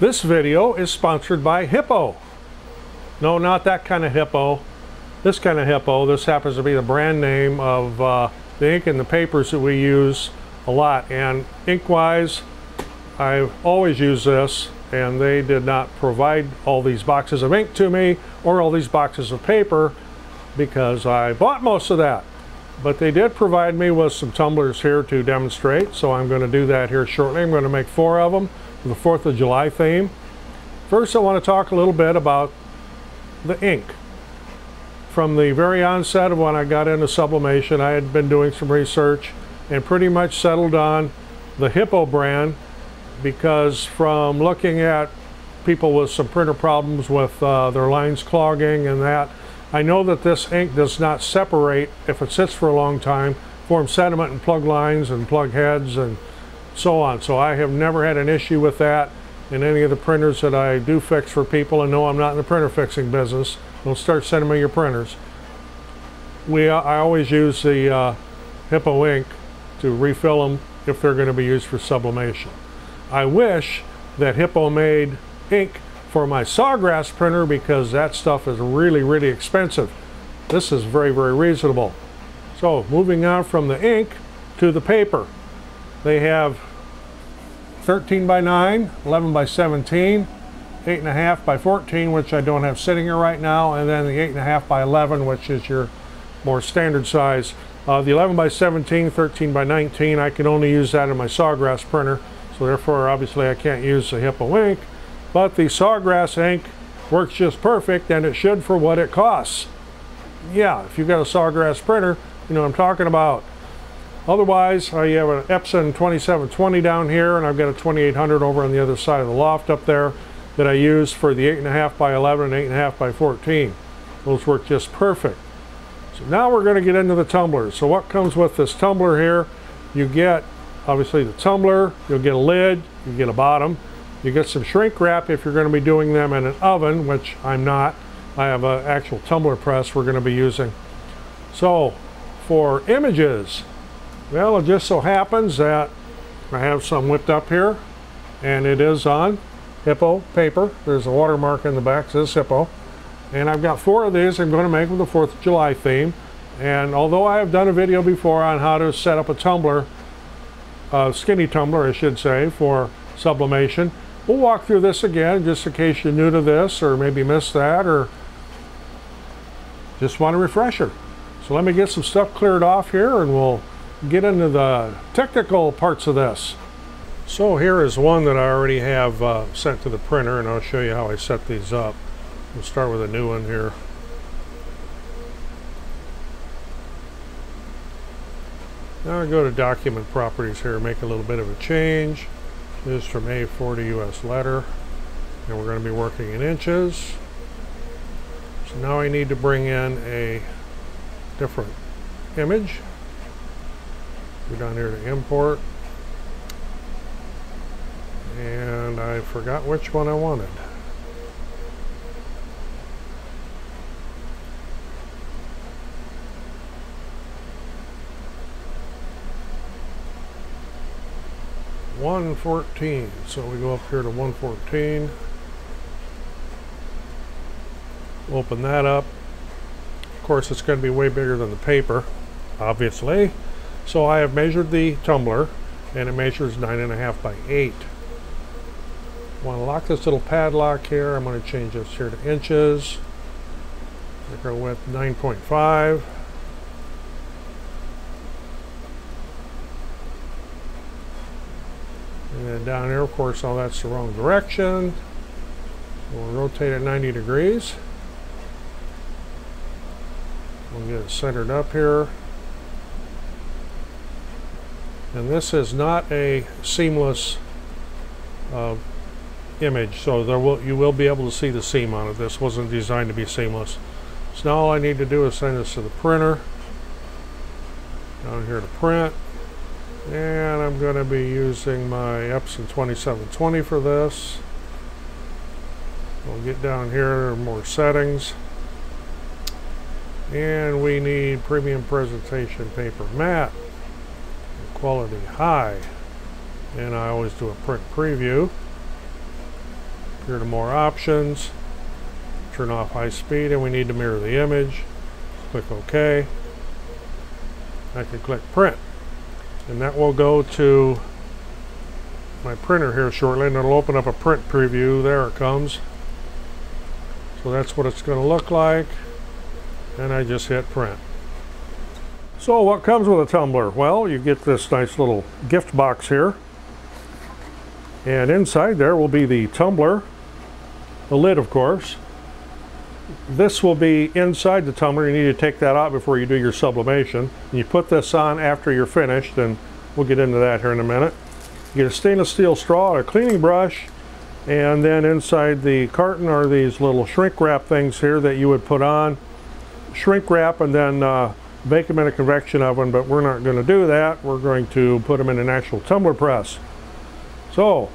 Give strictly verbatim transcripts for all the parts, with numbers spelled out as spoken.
This video is sponsored by Hiipoo. No, not that kind of Hiipoo. This kind of Hiipoo. This happens to be the brand name of uh, the ink and the papers that we use a lot. And ink-wise, I always use this, and they did not provide all these boxes of ink to me or all these boxes of paper because I bought most of that. But they did provide me with some tumblers here to demonstrate, so I'm going to do that here shortly. I'm going to make four of them for the fourth of July theme. First, I want to talk a little bit about the ink. From the very onset of when I got into sublimation, I had been doing some research and pretty much settled on the Hiipoo brand because from looking at people with some printer problems with uh, their lines clogging and that, I know that this ink does not separate if it sits for a long time, form sediment and plug lines and plug heads and so on. So I have never had an issue with that in any of the printers that I do fix for people. And no, I'm not in the printer fixing business. Don't start sending me your printers. We, I always use the uh, Hiipoo ink to refill them if they're going to be used for sublimation. I wish that Hiipoo made ink for my Sawgrass printer because that stuff is really, really expensive. This is very, very reasonable. So moving on from the ink to the paper. They have thirteen by nine, eleven by seventeen, eight and a half by fourteen, which I don't have sitting here right now, and then the eight and a half by eleven, which is your more standard size. Uh, the eleven by seventeen, thirteen by nineteen, I can only use that in my Sawgrass printer, so therefore obviously I can't use the Hiipoo ink. But the Sawgrass ink works just perfect, and it should for what it costs. Yeah, if you've got a Sawgrass printer, you know what I'm talking about. Otherwise, I have an Epson twenty-seven twenty down here, and I've got a twenty-eight hundred over on the other side of the loft up there that I use for the eight and a half by eleven and eight and a half by fourteen. Those work just perfect. So now we're going to get into the tumblers. So what comes with this tumbler here? You get, obviously, the tumbler. You'll get a lid. You get a bottom. You get some shrink wrap if you're going to be doing them in an oven, which I'm not. I have an actual tumbler press we're going to be using. So for images, well, it just so happens that I have some whipped up here, and it is on Hiipoo paper. There's a watermark in the back that says Hiipoo. And I've got four of these I'm going to make with the fourth of July theme. And although I have done a video before on how to set up a tumbler, a skinny tumbler, I should say, for sublimation, we'll walk through this again, just in case you're new to this, or maybe missed that, or just want a refresher. So let me get some stuff cleared off here, and we'll get into the technical parts of this. So here is one that I already have uh, sent to the printer, and I'll show you how I set these up. We'll start with a new one here. Now I go to document properties here, make a little bit of a change. This is from A four to U S letter, and we're going to be working in inches. So now I need to bring in a different image. Go down here to import, and I forgot which one I wanted. one fourteen, so we go up here to one fourteen, open that up. Of course, it's going to be way bigger than the paper, obviously. So I have measured the tumbler, and it measures nine and a half by eight. I want to lock this little padlock here. I'm going to change this here to inches. Make our width nine point five. And then down here, of course, all that's the wrong direction. We'll rotate it ninety degrees. We'll get it centered up here. And this is not a seamless uh, image, so there will, you will be able to see the seam on it. This wasn't designed to be seamless. So now all I need to do is send this to the printer. Down here to print. And I'm going to be using my Epson twenty-seven twenty for this. We'll get down here, more settings. And we need premium presentation paper matte, quality high. And I always do a print preview. Here are more options. Turn off high speed, and we need to mirror the image. Click OK. I can click print, and that will go to my printer here shortly, and it'll open up a print preview. There it comes. So that's what it's going to look like, and I just hit print. So what comes with a tumbler? Well, you get this nice little gift box here, and inside there will be the tumbler, the lid of course. This will be inside the tumbler. You need to take that out before you do your sublimation. And you put this on after you're finished, and we'll get into that here in a minute. You get a stainless steel straw, a cleaning brush, and then inside the carton are these little shrink wrap things here that you would put on. Shrink wrap and then uh, bake them in a convection oven, but we're not going to do that. We're going to put them in an actual tumbler press. So,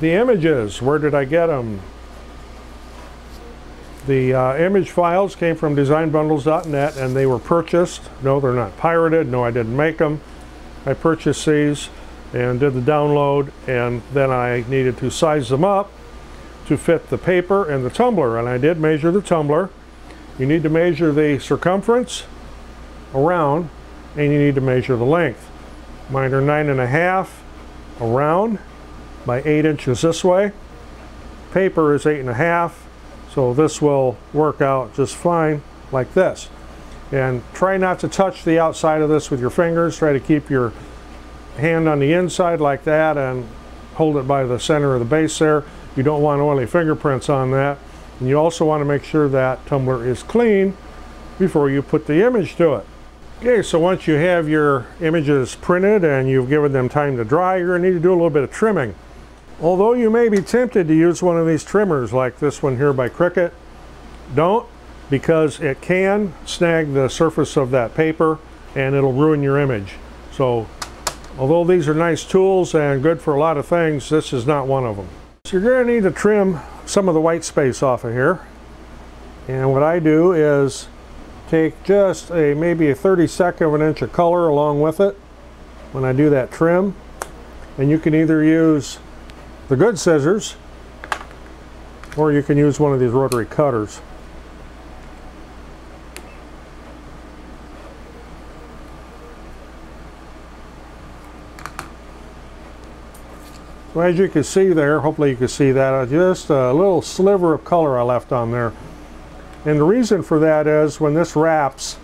the images, where did I get them? The uh, image files came from design bundles dot net, and they were purchased. No, they're not pirated. No, I didn't make them. I purchased these and did the download, and then I needed to size them up to fit the paper and the tumbler, and I did measure the tumbler. You need to measure the circumference around, and you need to measure the length. Mine are nine and a half around by eight inches this way. Paper is eight and a half. So this will work out just fine like this. And try not to touch the outside of this with your fingers. Try to keep your hand on the inside like that and hold it by the center of the base there. You don't want oily fingerprints on that. And you also want to make sure that tumbler is clean before you put the image to it. Okay, so once you have your images printed and you've given them time to dry, you're going to need to do a little bit of trimming. Although you may be tempted to use one of these trimmers like this one here by Cricut, don't, because it can snag the surface of that paper and it'll ruin your image. So although these are nice tools and good for a lot of things, this is not one of them. So you're going to need to trim some of the white space off of here. And what I do is take just a maybe a thirty-second of an inch of color along with it when I do that trim. And you can either use the good scissors, or you can use one of these rotary cutters. So as you can see there, hopefully you can see that, just a little sliver of color I left on there. And the reason for that is when this wraps,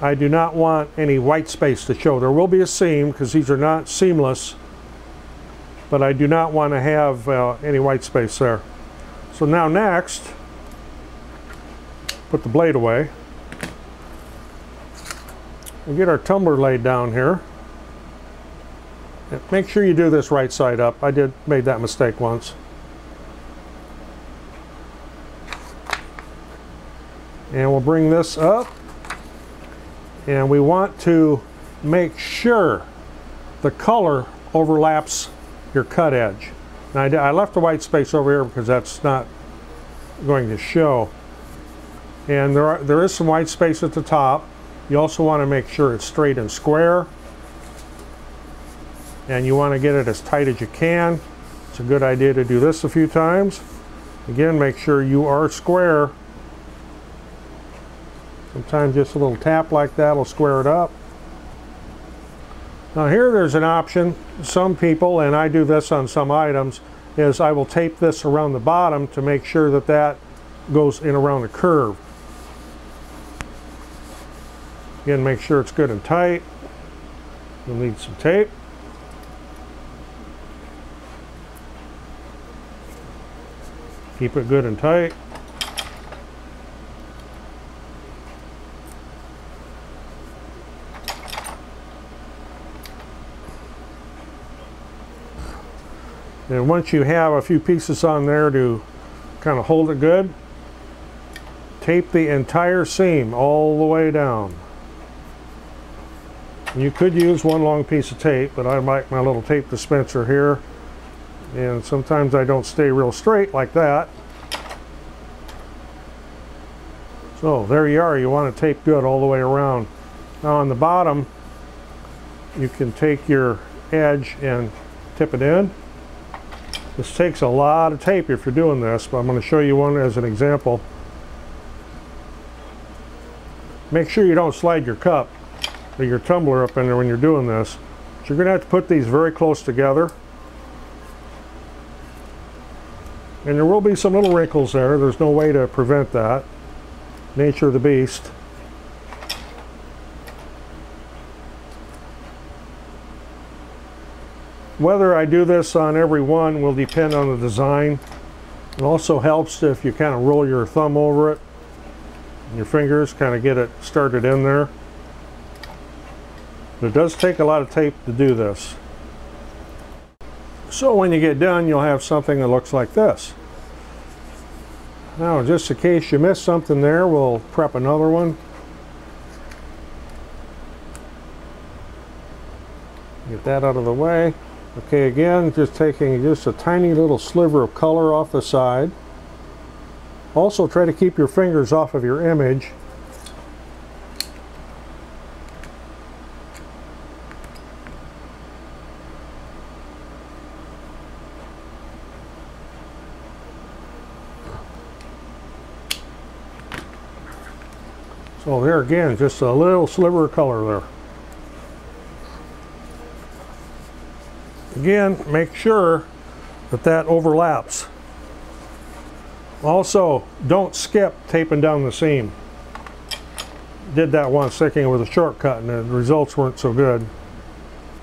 I do not want any white space to show. There will be a seam because these are not seamless, but I do not want to have uh, any white space there. So now next, put the blade away. We'll get our tumbler laid down here. Make sure you do this right side up. I did made that mistake once. And we'll bring this up. And we want to make sure the color overlaps your cut edge. Now I, did, I left the white space over here because that's not going to show. And there, are, there is some white space at the top. You also want to make sure it's straight and square. And you want to get it as tight as you can. It's a good idea to do this a few times. Again, make sure you are square. Sometimes just a little tap like that will square it up. Now here there's an option, some people, and I do this on some items, is I will tape this around the bottom to make sure that that goes in around the curve. Again, make sure it's good and tight. You'll need some tape. Keep it good and tight. And once you have a few pieces on there to kind of hold it good, tape the entire seam all the way down. You could use one long piece of tape, but I like my little tape dispenser here. And sometimes I don't stay real straight like that. So there you are. You want to tape good all the way around. Now on the bottom, you can take your edge and tip it in. This takes a lot of tape if you're doing this, but I'm going to show you one as an example. Make sure you don't slide your cup or your tumbler up in there when you're doing this. So you're going to have to put these very close together. And there will be some little wrinkles there. There's no way to prevent that. Nature of the beast. Whether I do this on every one will depend on the design. It also helps if you kind of roll your thumb over it and your fingers, kind of get it started in there. But it does take a lot of tape to do this. So when you get done, you'll have something that looks like this. Now, just in case you missed something there, we'll prep another one. Get that out of the way. Okay, again, just taking just a tiny little sliver of color off the side. Also, try to keep your fingers off of your image. So there again, just a little sliver of color there. Again, make sure that that overlaps. Also, don't skip taping down the seam. Did that once thinking it was a shortcut and the results weren't so good.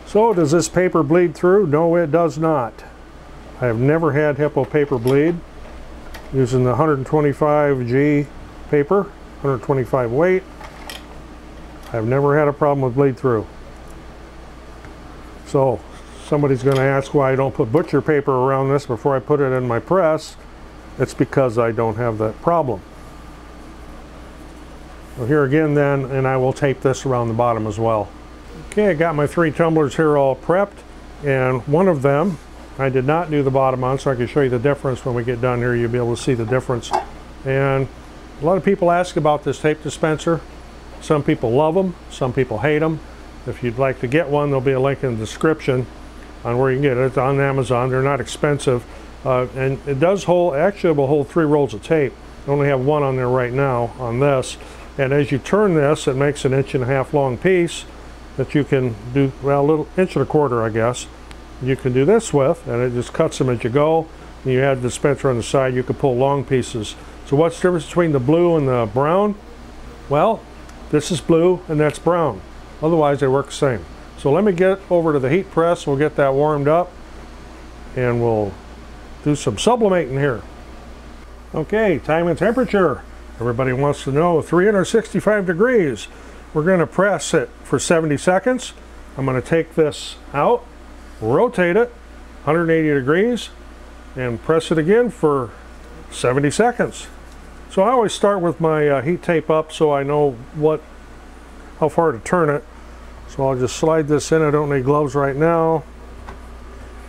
So does this paper bleed through? No, it does not. I have never had Hiipoo paper bleed using the one twenty-five G paper, one twenty-five weight. I've never had a problem with bleed through. So somebody's going to ask why I don't put butcher paper around this before I put it in my press. It's because I don't have that problem. So here again then, and I will tape this around the bottom as well. Okay, I got my three tumblers here all prepped, and one of them I did not do the bottom on, so I can show you the difference when we get done here. You'll be able to see the difference. And a lot of people ask about this tape dispenser. Some people love them, some people hate them. If you'd like to get one, there'll be a link in the description on where you can get it. It's on Amazon. They're not expensive. Uh, and it does hold, actually it will hold three rolls of tape. I only have one on there right now on this. And as you turn this, it makes an inch and a half long piece that you can do, well, a little inch and a quarter, I guess. You can do this with, and it just cuts them as you go. And you have the dispenser on the side, you can pull long pieces. So what's the difference between the blue and the brown? Well, this is blue and that's brown. Otherwise, they work the same. So let me get over to the heat press. We'll get that warmed up and we'll do some sublimating here. Okay, time and temperature. Everybody wants to know three hundred sixty-five degrees. We're gonna press it for seventy seconds. I'm gonna take this out, rotate it one hundred eighty degrees, and press it again for seventy seconds. So I always start with my uh, heat tape up so I know what how far to turn it. So I'll just slide this in. I don't need gloves right now.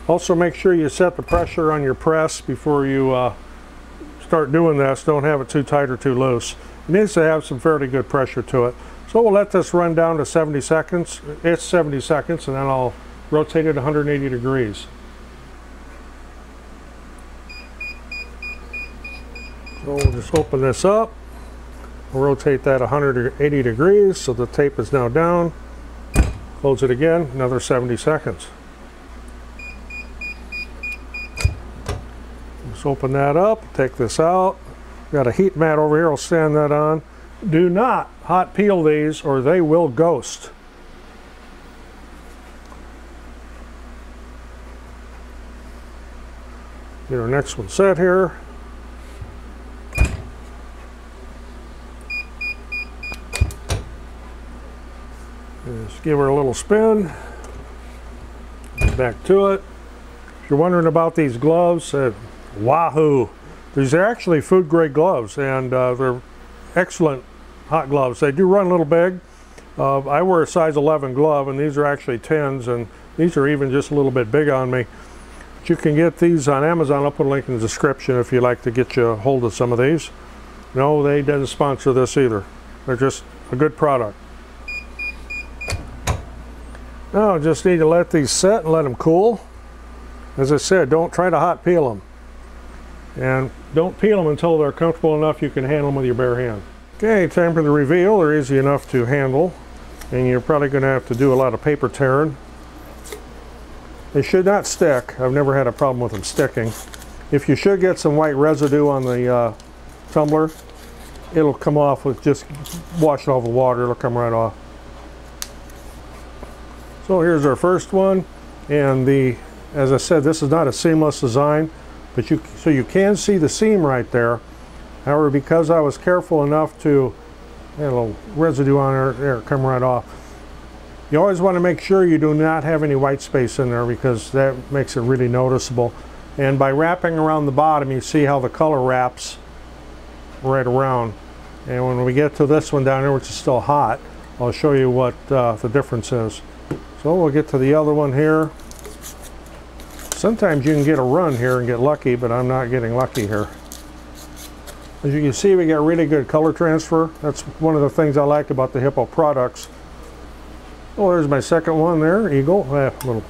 Also, make sure you set the pressure on your press before you uh, start doing this. Don't have it too tight or too loose. It needs to have some fairly good pressure to it. So we'll let this run down to seventy seconds. It's seventy seconds, and then I'll rotate it one hundred eighty degrees. So we'll just open this up. We'll rotate that one hundred eighty degrees so the tape is now down. Close it again, another seventy seconds. Let's open that up, take this out. Got a heat mat over here, I'll stand that on. Do not hot peel these or they will ghost. Get our next one set here. Just give her a little spin, back to it. If you're wondering about these gloves, uh, wahoo! These are actually food grade gloves, and uh, they're excellent hot gloves. They do run a little big. Uh, I wear a size eleven glove, and these are actually tens, and these are even just a little bit big on me. But you can get these on Amazon. I'll put a link in the description if you'd like to get you a hold of some of these. No, they didn't sponsor this either. They're just a good product. Now, just need to let these set and let them cool. As I said, don't try to hot peel them. And don't peel them until they're comfortable enough you can handle them with your bare hand. Okay, time for the reveal. They're easy enough to handle, and you're probably going to have to do a lot of paper tearing. They should not stick. I've never had a problem with them sticking. If you should get some white residue on the uh, tumbler, it'll come off with just washing off the water. It'll come right off. So here's our first one, and the as I said, this is not a seamless design, but you so you can see the seam right there. However, because I was careful enough to had a little residue on there, there come right off. You always want to make sure you do not have any white space in there, because that makes it really noticeable. And by wrapping around the bottom, you see how the color wraps right around. And when we get to this one down here, which is still hot, I'll show you what uh, the difference is. So we'll get to the other one here. Sometimes you can get a run here and get lucky, but I'm not getting lucky here. As you can see, we got really good color transfer. That's one of the things I like about the Hiipoo products. Oh, there's my second one there, Eagle. That eh, little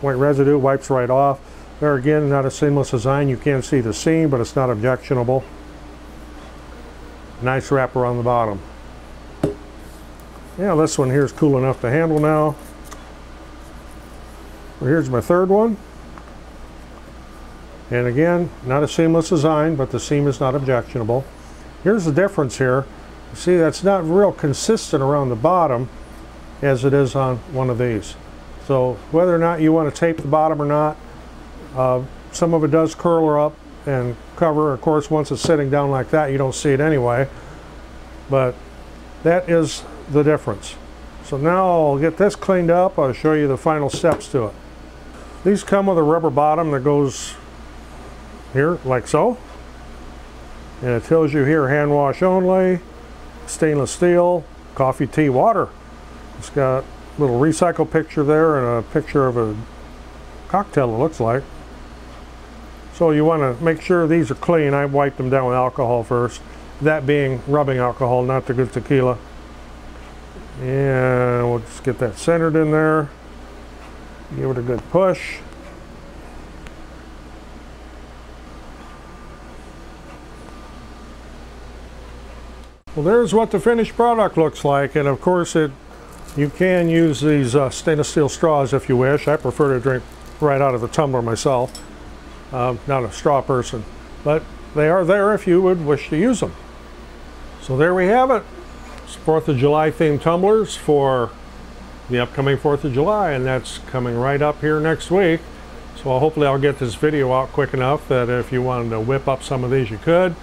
white residue wipes right off. There again, not a seamless design. You can see the seam, but it's not objectionable. Nice wrap around the bottom. Yeah, this one here is cool enough to handle now. Well, here's my third one. And again, not a seamless design, but the seam is not objectionable. Here's the difference here. You see, that's not real consistent around the bottom as it is on one of these. So whether or not you want to tape the bottom or not, uh, some of it does curl up and cover. Of course, once it's sitting down like that, you don't see it anyway. But that is the difference. So now I'll get this cleaned up. I'll show you the final steps to it. These come with a rubber bottom that goes here, like so. And it tells you here, hand wash only, stainless steel, coffee, tea, water. It's got a little recycle picture there and a picture of a cocktail, it looks like. So you want to make sure these are clean. I wiped them down with alcohol first, that being rubbing alcohol, not the good tequila. And we'll just get that centered in there. Give it a good push. Well, there's what the finished product looks like, and of course it you can use these uh, stainless steel straws if you wish. I prefer to drink right out of the tumbler myself. Um, not a straw person, but they are there if you would wish to use them. So there we have it. It's fourth of July themed tumblers for the upcoming fourth of July, and that's coming right up here next week. So hopefully I'll get this video out quick enough that if you wanted to whip up some of these, you could.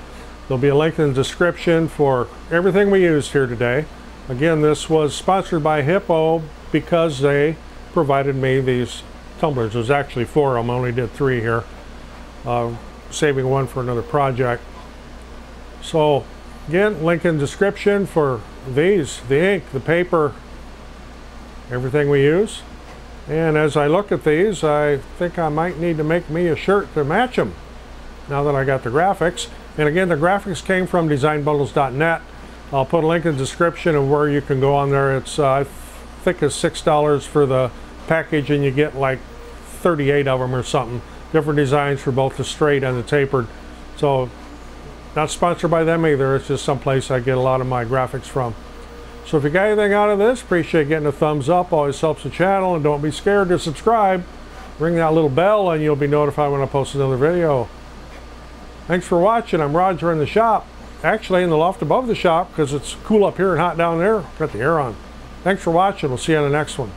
There'll be a link in the description for everything we used here today. Again, this was sponsored by Hiipoo because they provided me these tumblers. There's actually four of them. I only did three here, uh, saving one for another project. So again, link in the description for these, the ink, the paper, everything we use. And as I look at these, I think I might need to make me a shirt to match them now that I got the graphics. And again, the graphics came from design bundles dot net. I'll put a link in the description of where you can go on there. It's, uh, I think it's six dollars for the package, and you get like thirty-eight of them or something. Different designs for both the straight and the tapered. So, not sponsored by them either. It's just someplace I get a lot of my graphics from. So if you got anything out of this, appreciate getting a thumbs up. Always helps the channel. And don't be scared to subscribe. Ring that little bell and you'll be notified when I post another video. Thanks for watching. I'm Roger in the shop. Actually, in the loft above the shop, because it's cool up here and hot down there. Got the air on. Thanks for watching. We'll see you on the next one.